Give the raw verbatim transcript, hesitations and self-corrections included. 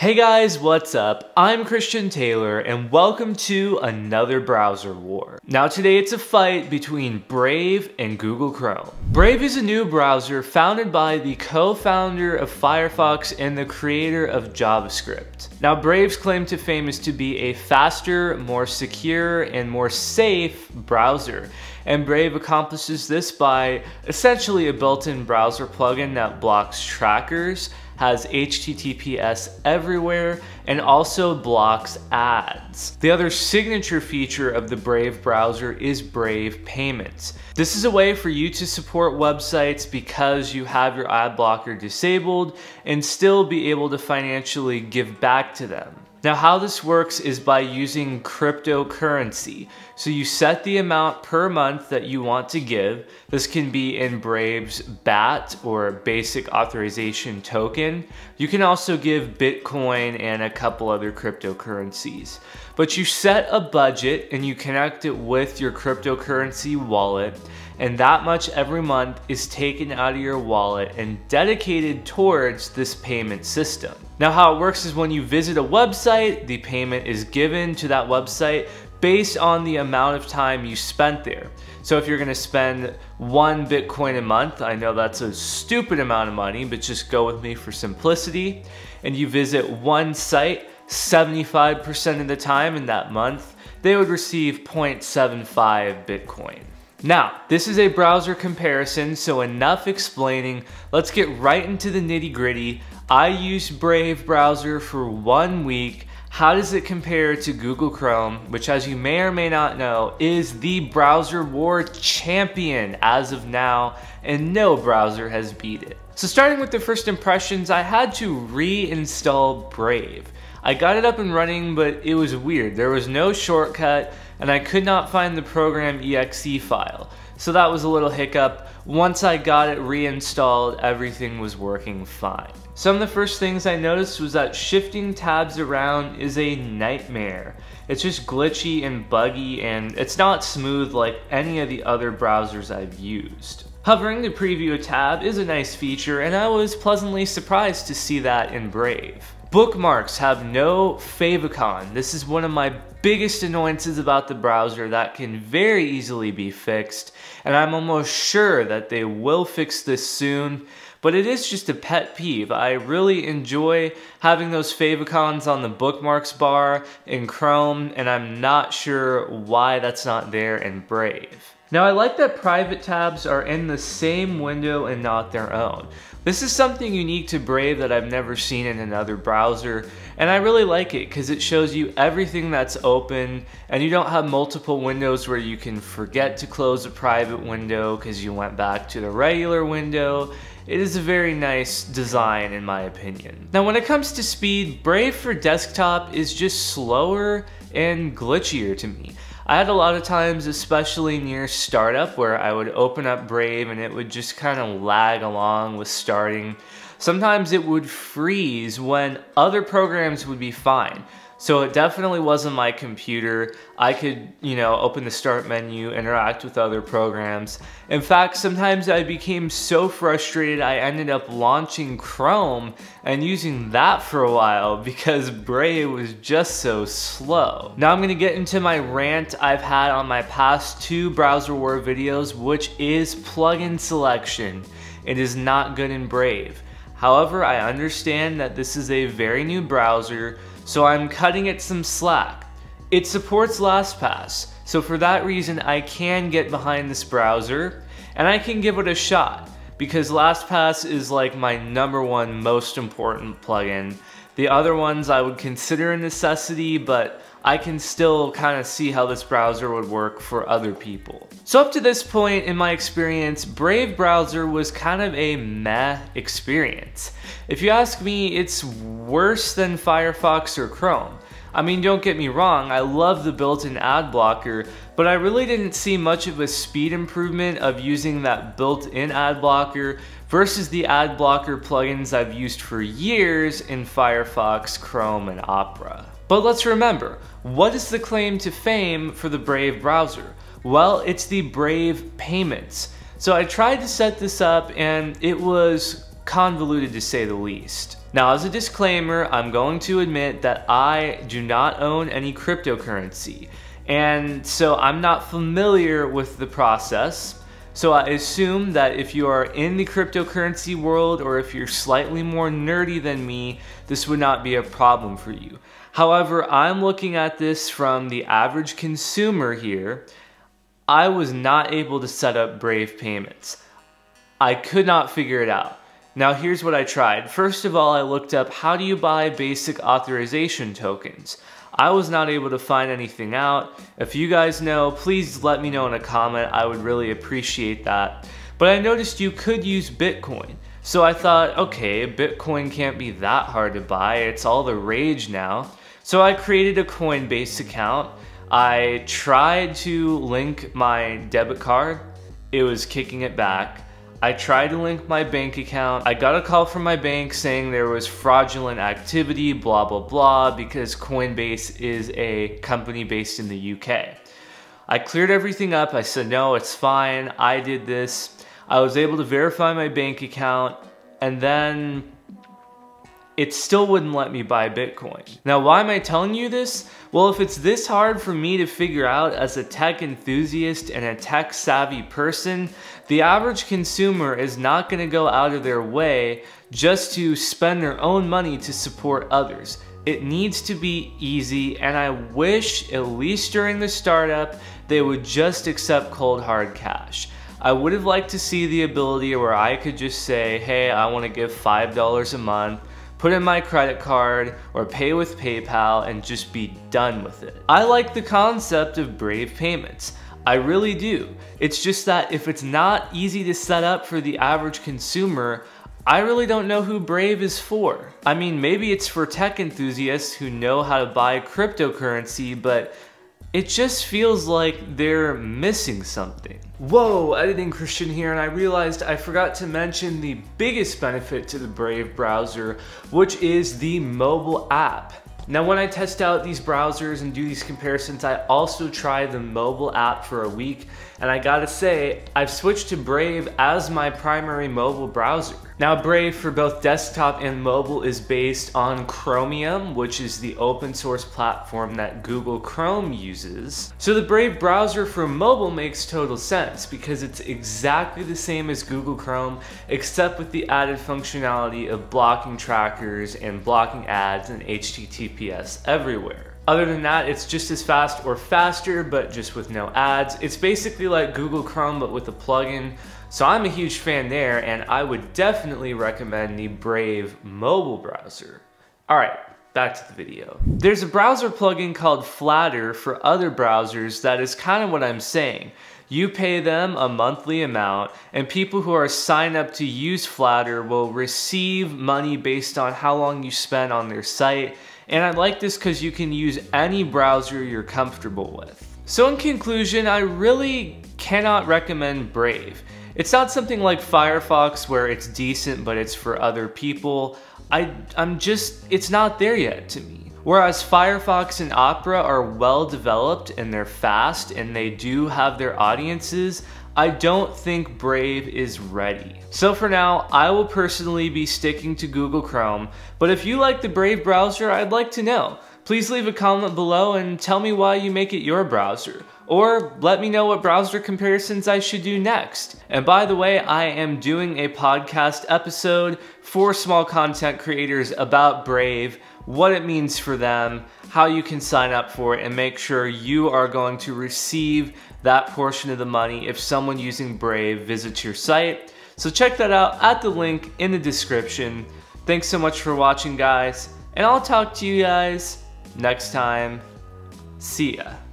Hey guys, what's up? I'm Christian Taylor and welcome to another browser war. Now today it's a fight between Brave and Google Chrome. Brave is a new browser founded by the co-founder of Firefox and the creator of JavaScript. Now Brave's claim to fame is to be a faster, more secure, and more safe browser. And Brave accomplishes this by essentially a built-in browser plugin that blocks trackers, has H T T P S everywhere, and also blocks ads. The other signature feature of the Brave browser is Brave Payments. This is a way for you to support websites because you have your ad blocker disabled and still be able to financially give back to them. Now how this works is by using cryptocurrency. So you set the amount per month that you want to give. This can be in Brave's B A T or Basic Attention Token. You can also give Bitcoin and a couple other cryptocurrencies. But you set a budget and you connect it with your cryptocurrency wallet, and that much every month is taken out of your wallet and dedicated towards this payment system. Now how it works is when you visit a website, the payment is given to that website based on the amount of time you spent there. So if you're gonna spend one Bitcoin a month, I know that's a stupid amount of money, but just go with me for simplicity, and you visit one site seventy-five percent of the time in that month, they would receive zero point seven five Bitcoin. Now, this is a browser comparison, so enough explaining. Let's get right into the nitty-gritty. I used Brave browser for one week. How does it compare to Google Chrome, which, as you may or may not know, is the browser war champion as of now, and no browser has beat it. So starting with the first impressions, I had to reinstall Brave. I got it up and running, but it was weird. There was no shortcut, and I could not find the program E X E file. So that was a little hiccup. Once I got it reinstalled, everything was working fine. Some of the first things I noticed was that shifting tabs around is a nightmare. It's just glitchy and buggy, and it's not smooth like any of the other browsers I've used. Hovering the preview tab is a nice feature, and I was pleasantly surprised to see that in Brave. Bookmarks have no favicon. This is one of my biggest annoyances about the browser that can very easily be fixed, and I'm almost sure that they will fix this soon, but it is just a pet peeve. I really enjoy having those favicons on the bookmarks bar in Chrome, and I'm not sure why that's not there in Brave. Now I like that private tabs are in the same window and not their own. This is something unique to Brave that I've never seen in another browser, and I really like it because it shows you everything that's open, and you don't have multiple windows where you can forget to close a private window because you went back to the regular window. It is a very nice design in my opinion. Now when it comes to speed, Brave for desktop is just slower and glitchier to me. I had a lot of times, especially near startup, where I would open up Brave and it would just kind of lag along with starting. Sometimes it would freeze when other programs would be fine. So it definitely wasn't my computer. I could, you know, open the start menu, interact with other programs. In fact, sometimes I became so frustrated I ended up launching Chrome and using that for a while because Brave was just so slow. Now I'm gonna get into my rant I've had on my past two browser war videos, which is plugin selection. It is not good in Brave. However, I understand that this is a very new browser, so I'm cutting it some slack. It supports LastPass, so for that reason I can get behind this browser and I can give it a shot because LastPass is like my number one most important plugin. The other ones I would consider a necessity, but I can still kind of see how this browser would work for other people. So up to this point in my experience, Brave browser was kind of a meh experience. If you ask me, it's worse than Firefox or Chrome. I mean, don't get me wrong, I love the built-in ad blocker, but I really didn't see much of a speed improvement of using that built-in ad blocker versus the ad blocker plugins I've used for years in Firefox, Chrome, and Opera. But let's remember, what is the claim to fame for the Brave browser? Well, it's the Brave Payments. So I tried to set this up and it was convoluted to say the least. Now, as a disclaimer, I'm going to admit that I do not own any cryptocurrency, and so I'm not familiar with the process. So I assume that if you are in the cryptocurrency world, or if you're slightly more nerdy than me, this would not be a problem for you. However, I'm looking at this from the average consumer here. I was not able to set up Brave Payments. I could not figure it out. Now here's what I tried. First of all, I looked up how do you buy basic authorization tokens. I was not able to find anything out. If you guys know, please let me know in a comment. I would really appreciate that. But I noticed you could use Bitcoin. So I thought, okay, Bitcoin can't be that hard to buy. It's all the rage now. So I created a Coinbase account. I tried to link my debit card. It was kicking it back. I tried to link my bank account. I got a call from my bank saying there was fraudulent activity, blah, blah, blah, because Coinbase is a company based in the U K. I cleared everything up. I said, no, it's fine. I did this. I was able to verify my bank account, and then it still wouldn't let me buy Bitcoin. Now, why am I telling you this? Well, if it's this hard for me to figure out as a tech enthusiast and a tech savvy person, the average consumer is not gonna go out of their way just to spend their own money to support others. It needs to be easy, and I wish, at least during the startup, they would just accept cold hard cash. I would have liked to see the ability where I could just say, hey, I wanna give five dollars a month, put in my credit card, or pay with PayPal, and just be done with it. I like the concept of Brave Payments. I really do. It's just that if it's not easy to set up for the average consumer, I really don't know who Brave is for. I mean, maybe it's for tech enthusiasts who know how to buy cryptocurrency, but it just feels like they're missing something. Whoa, Editing Christian here, and I realized I forgot to mention the biggest benefit to the Brave browser, which is the mobile app. Now, when I test out these browsers and do these comparisons, I also try the mobile app for a week, and I gotta say, I've switched to Brave as my primary mobile browser. Now, Brave for both desktop and mobile is based on Chromium, which is the open source platform that Google Chrome uses. So the Brave browser for mobile makes total sense because it's exactly the same as Google Chrome, except with the added functionality of blocking trackers and blocking ads and H T T P S everywhere. Other than that, it's just as fast or faster, but just with no ads. It's basically like Google Chrome, but with a plugin. So I'm a huge fan there, and I would definitely recommend the Brave mobile browser. All right, back to the video. There's a browser plugin called Flatter for other browsers that is kind of what I'm saying. You pay them a monthly amount, and people who are signed up to use Flatter will receive money based on how long you spend on their site. And I like this because you can use any browser you're comfortable with. So in conclusion, I really cannot recommend Brave. It's not something like Firefox where it's decent, but it's for other people. I, I'm just, it's not there yet to me. Whereas Firefox and Opera are well developed and they're fast and they do have their audiences, I don't think Brave is ready. So for now, I will personally be sticking to Google Chrome, but if you like the Brave browser, I'd like to know. Please leave a comment below and tell me why you make it your browser, or let me know what browser comparisons I should do next. And by the way, I am doing a podcast episode for small content creators about Brave, what it means for them, how you can sign up for it, and make sure you are going to receive that portion of the money if someone using Brave visits your site. So check that out at the link in the description. Thanks so much for watching, guys, and I'll talk to you guys next time. See ya.